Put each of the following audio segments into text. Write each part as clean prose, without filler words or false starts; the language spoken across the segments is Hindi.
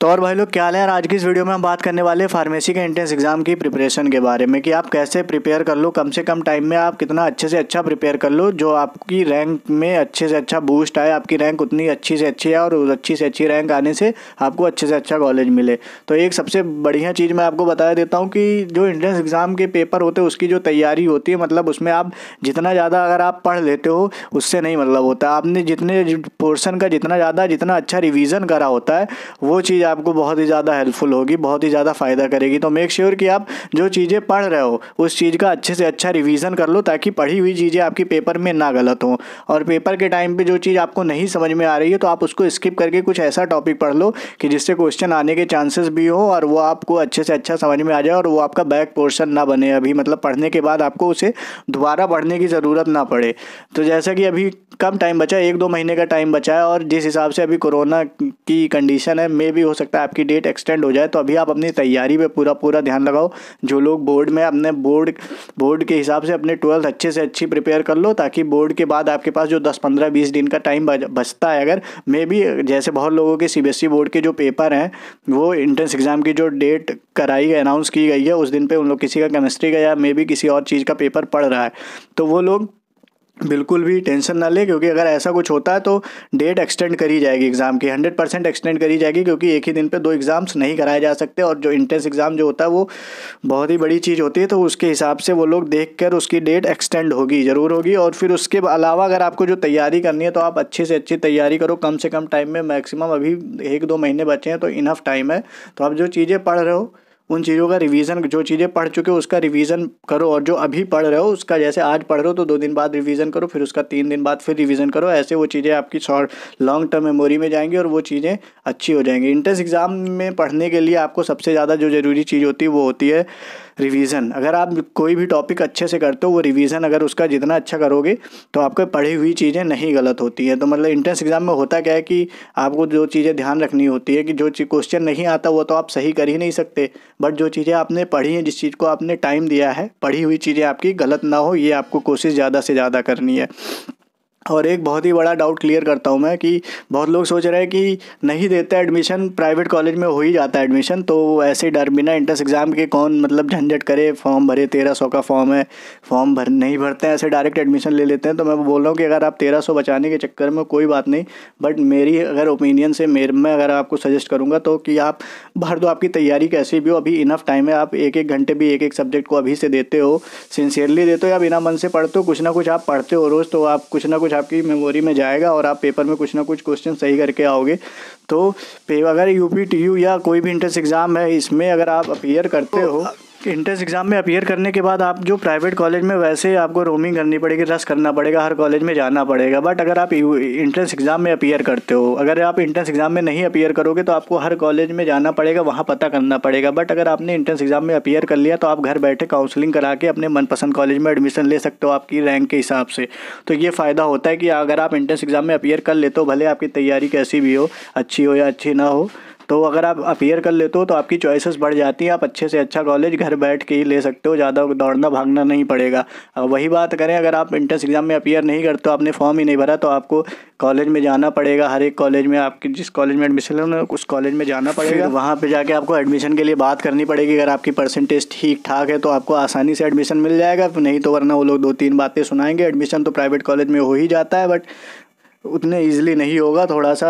तो और भाई लोग क्या हाल है यार। आज की इस वीडियो में हम बात करने वाले फार्मेसी के एंट्रेंस एग्जाम की प्रिपरेशन के बारे में कि आप कैसे प्रिपेयर कर लो, कम से कम टाइम में आप कितना अच्छे से अच्छा प्रिपेयर कर लो जो आपकी रैंक में अच्छे से अच्छा बूस्ट आए, आपकी रैंक उतनी अच्छी से अच्छी है और अच्छी से अच्छी रैंक आने से आपको अच्छे से अच्छा कॉलेज मिले। तो एक सबसे बढ़िया चीज़ मैं आपको बता देता हूँ कि जो एंट्रेंस एग्ज़ाम के पेपर होते हैं उसकी जो तैयारी होती है, मतलब उसमें आप जितना ज़्यादा अगर आप पढ़ लेते हो उससे नहीं मतलब होता। आपने जितने पोर्शन का जितना ज़्यादा जितना अच्छा रिविज़न करा होता है वो चीज़ आपको बहुत ही ज़्यादा हेल्पफुल होगी, बहुत ही ज़्यादा फ़ायदा करेगी। तो मेक श्योर कि आप जो चीज़ें पढ़ रहे हो उस चीज़ का अच्छे से अच्छा रिवीजन कर लो ताकि पढ़ी हुई चीज़ें आपकी पेपर में ना गलत हों। और पेपर के टाइम पे जो चीज़ आपको नहीं समझ में आ रही है तो आप उसको स्किप करके कुछ ऐसा टॉपिक पढ़ लो कि जिससे क्वेश्चन आने के चांसेस भी हो और वो आपको अच्छे से अच्छा समझ में आ जाए और वो आपका बैक पोर्शन ना बने, अभी मतलब पढ़ने के बाद आपको उसे दोबारा पढ़ने की ज़रूरत ना पड़े। तो जैसा कि अभी कम टाइम बचा है, 1-2 महीने का टाइम बचा है और जिस हिसाब से अभी कोरोना की कंडीशन है, मे भी हो सकता है आपकी डेट एक्सटेंड हो जाए। तो अभी आप अपनी तैयारी पे पूरा पूरा ध्यान लगाओ। जो लोग बोर्ड में अपने बोर्ड के हिसाब से अपने 12th अच्छे से अच्छी प्रिपेयर कर लो ताकि बोर्ड के बाद आपके पास जो 10-15-20 दिन का टाइम बचता है, अगर मे भी जैसे बहुत लोगों के CBSE बोर्ड के जो पेपर हैं वो एंट्रेंस एग्ज़ाम की जो डेट कराई गई अनाउंस की गई है उस दिन पर उन लोग किसी का केमिस्ट्री का या मे भी किसी और चीज़ का पेपर पढ़ रहा है, तो वो लोग बिल्कुल भी टेंशन ना ले क्योंकि अगर ऐसा कुछ होता है तो डेट एक्सटेंड करी जाएगी एग्ज़ाम की, 100% एक्सटेंड करी जाएगी क्योंकि एक ही दिन पे 2 एग्ज़ाम्स नहीं कराए जा सकते। और जो एंट्रेंस एग्ज़ाम जो होता है वो बहुत ही बड़ी चीज़ होती है, तो उसके हिसाब से वो लोग देखकर उसकी डेट एक्सटेंड होगी ज़रूर होगी। और फिर उसके अलावा अगर आपको जो तैयारी करनी है तो आप अच्छे से अच्छी तैयारी करो, कम से कम टाइम में। मैक्सिमम अभी 1-2 महीने बचे हैं तो इनफ टाइम है, तो आप जो चीज़ें पढ़ रहे हो उन चीज़ों का रिवीजन, जो चीज़ें पढ़ चुके हो उसका रिवीजन करो और जो अभी पढ़ रहे हो उसका, जैसे आज पढ़ रहे हो तो 2 दिन बाद रिवीजन करो, फिर उसका 3 दिन बाद फिर रिवीजन करो। ऐसे वो चीज़ें आपकी शॉर्ट लॉन्ग टर्म मेमोरी में जाएंगी और वो चीज़ें अच्छी हो जाएंगी। एंट्रेंस एग्ज़ाम में पढ़ने के लिए आपको सबसे ज़्यादा जो ज़रूरी चीज़ होती है वो होती है रिवीजन। अगर आप कोई भी टॉपिक अच्छे से करते हो वो रिवीजन अगर उसका जितना अच्छा करोगे तो आपके पढ़ी हुई चीज़ें नहीं गलत होती हैं। तो मतलब एंट्रेंस एग्ज़ाम में होता क्या है कि आपको जो चीज़ें ध्यान रखनी होती है कि जो क्वेश्चन नहीं आता वो तो आप सही कर ही नहीं सकते, बट जो चीज़ें आपने पढ़ी हैं, जिस चीज़ को आपने टाइम दिया है, पढ़ी हुई चीज़ें आपकी गलत ना हो, ये आपको कोशिश ज़्यादा से ज़्यादा करनी है। और एक बहुत ही बड़ा डाउट क्लियर करता हूं मैं कि बहुत लोग सोच रहे हैं कि नहीं देता एडमिशन, प्राइवेट कॉलेज में हो ही जाता है एडमिशन, तो ऐसे डर बिना एंट्रेंस एग्ज़ाम के कौन मतलब झंझट करे, फॉर्म भरे, 1300 का फॉर्म है, फॉर्म भर नहीं भरते हैं, ऐसे डायरेक्ट एडमिशन ले लेते हैं। तो मैं बोल रहा हूँ कि अगर आप 1300 बचाने के चक्कर में कोई बात नहीं, बट मेरी अगर ओपिनियन से मैं अगर आपको सजेस्ट करूँगा तो कि आप भर दो, आपकी तैयारी कैसी भी हो, अभी इनफ टाइम है। आप 1-1 घंटे भी 1-1 सब्जेक्ट को अभी से देते हो, सिंसियरली देते हो या बिना मन से पढ़ते हो, कुछ ना कुछ आप पढ़ते हो रोज़, तो आप कुछ ना कुछ आपकी मेमोरी में जाएगा और आप पेपर में कुछ ना कुछ क्वेश्चन सही करके आओगे। तो अगर UPTU या कोई भी एंट्रेंस एग्ज़ाम है इसमें अगर आप अपीयर करते हो, एंट्रेंस एग्ज़ाम में अपीयर करने के बाद आप जो प्राइवेट कॉलेज में वैसे आपको रोमिंग करनी पड़ेगी, रस करना पड़ेगा, हर कॉलेज में जाना पड़ेगा, बट अगर आप एंट्रेंस एग्ज़ाम में अपीयर करते हो, अगर आप एंट्रेंस एग्ज़ाम में नहीं अपीयर करोगे तो आपको हर कॉलेज में जाना पड़ेगा, वहाँ पता करना पड़ेगा। बट अगर आपने एंट्रेंस एग्ज़ाम में अपीयर कर लिया तो आप घर बैठे काउंसलिंग करा के अपने मनपसंद कॉलेज में एडमिशन ले सकते हो आपकी रैंक के हिसाब से। तो ये फ़ायदा होता है कि अगर आप एंट्रेंस एग्ज़ाम में अपीयर कर लेते हो, भले आपकी तैयारी कैसी भी हो, अच्छी हो या अच्छी ना हो, तो अगर आप अपीयर कर लेते हो तो आपकी चॉइसेस बढ़ जाती हैं, आप अच्छे से अच्छा कॉलेज घर बैठ के ही ले सकते हो, ज़्यादा दौड़ना भागना नहीं पड़ेगा। वही बात करें अगर आप एंट्रेंस एग्ज़ाम में अपीयर नहीं करते हो, आपने फॉर्म ही नहीं भरा, तो आपको कॉलेज में जाना पड़ेगा, हर एक कॉलेज में, आपके जिस कॉलेज में एडमिशन लेना उस कॉलेज में जाना पड़ेगा, वहाँ पर जाके आपको एडमिशन के लिए बात करनी पड़ेगी। अगर आपकी परसेंटेज ठीक ठाक है तो आपको आसानी से एडमिशन मिल जाएगा, नहीं तो वरना वो लोग 2-3 बातें सुनाएंगे। एडमिशन तो प्राइवेट कॉलेज में हो ही जाता है बट उतने ईजिली नहीं होगा, थोड़ा सा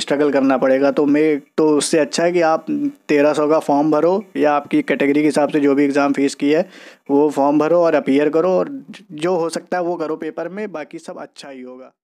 स्ट्रगल करना पड़ेगा। तो मैं तो उससे अच्छा है कि आप 1300 का फॉर्म भरो या आपकी कैटेगरी के हिसाब से जो भी एग्ज़ाम फ़ीस की है वो फॉर्म भरो और अपीयर करो और जो हो सकता है वो करो पेपर में, बाकी सब अच्छा ही होगा।